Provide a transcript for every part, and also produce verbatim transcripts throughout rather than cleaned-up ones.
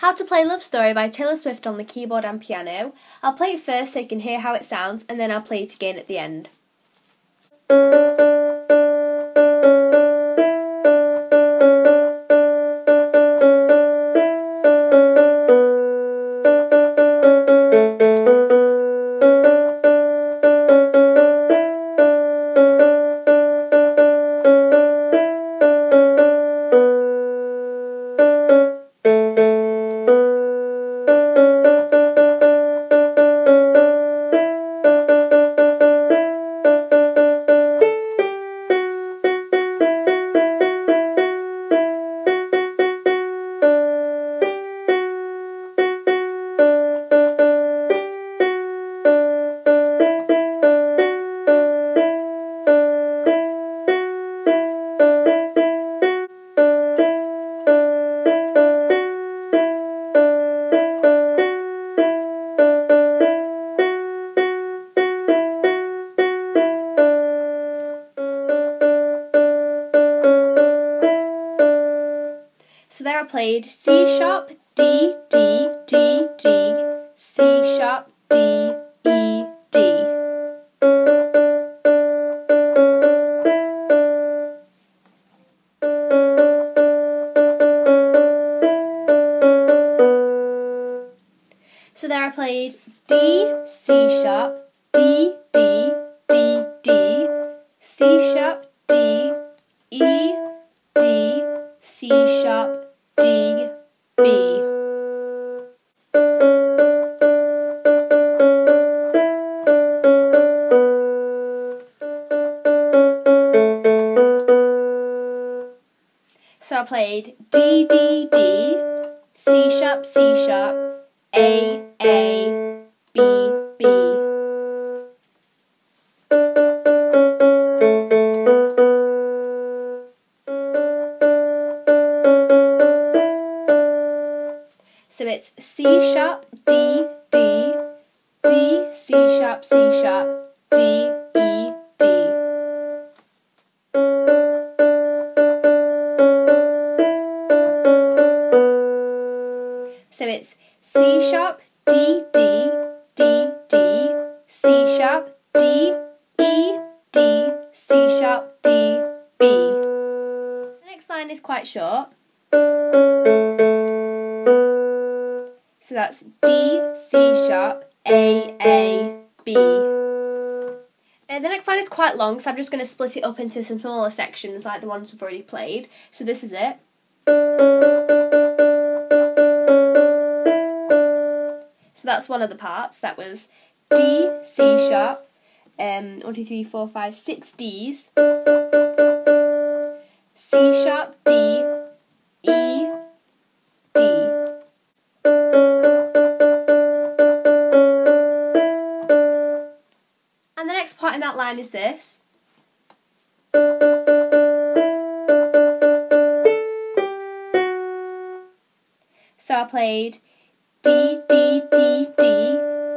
How to play Love Story by Taylor Swift on the keyboard and piano. I'll play it first so you can hear how it sounds, and then I'll play it again at the end. So there I played C sharp, D, D, D, D, C sharp, D, E, D. So there I played D, C sharp, D, D, D, D, C sharp, D, E, D, C sharp, D, B. So I played D, D, D, C sharp, C sharp, A, A, B, B. So it's C sharp, D, D, D, C sharp, C sharp, D, E, D. So it's C sharp, D, D, D, D, C sharp, D, E, D, C sharp, D, B. The next line is quite short. So that's D, C sharp, A, A, B. And the next line is quite long, so I'm just going to split it up into some smaller sections like the ones we've already played. So this is it. So that's one of the parts. That was D, C sharp, um, one, two, three, four, five, six Ds. C sharp, D, E, D. Next part in that line is this. So I played D, D, D, D,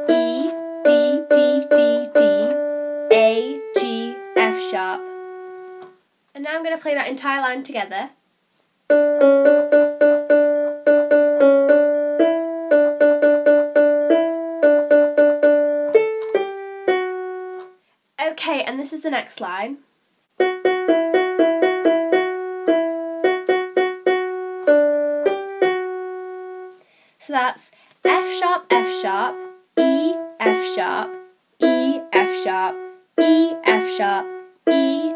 E, D, D, D, D, A, G, F sharp. And now I'm going to play that entire line together. Okay, and this is the next line. So that's F sharp, F sharp, E, F sharp, E, F sharp, E, F sharp, E,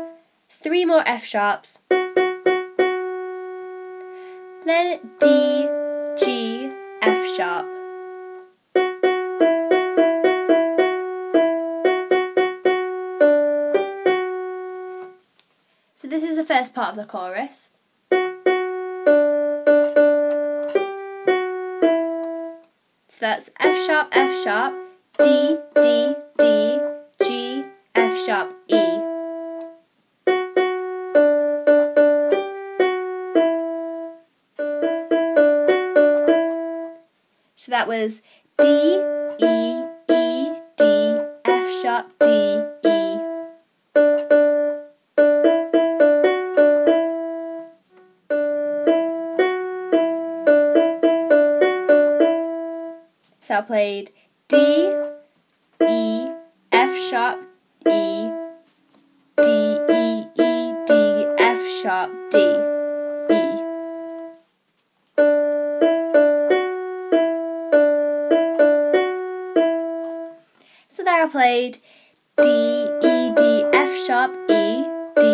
three more F sharps. Then D, G, F sharp. So this is the first part of the chorus. So that's F sharp, F sharp, D, D, D, G, F sharp, E. So that was D, E, E, D, F sharp, D, E. So I played D, E, F sharp, E, D, E, E, D, F sharp, D, E. So there I played D, E, D, F sharp, E, D,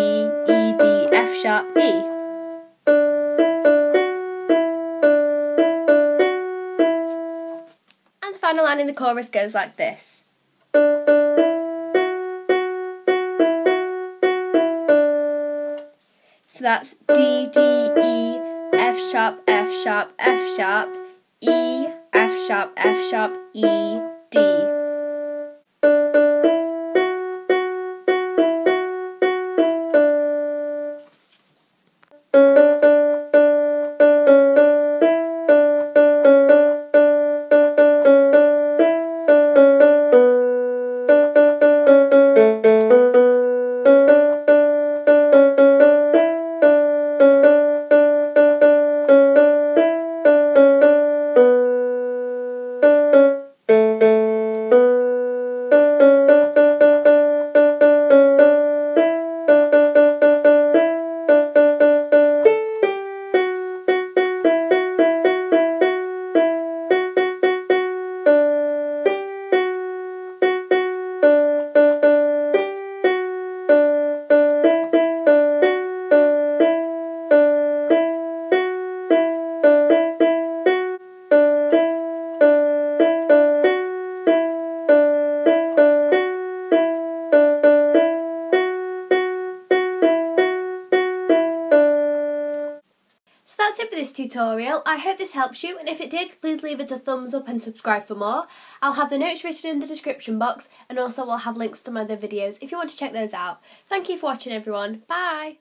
E, D, F sharp, E. The final line in the chorus goes like this. So that's D, D, E, F sharp, F sharp, F sharp, E, F sharp, F sharp, E, D. So that's it for this tutorial. I hope this helps you, and if it did, please leave it a thumbs up and subscribe for more. I'll have the notes written in the description box, and also I'll have links to my other videos if you want to check those out. Thank you for watching, everyone. Bye!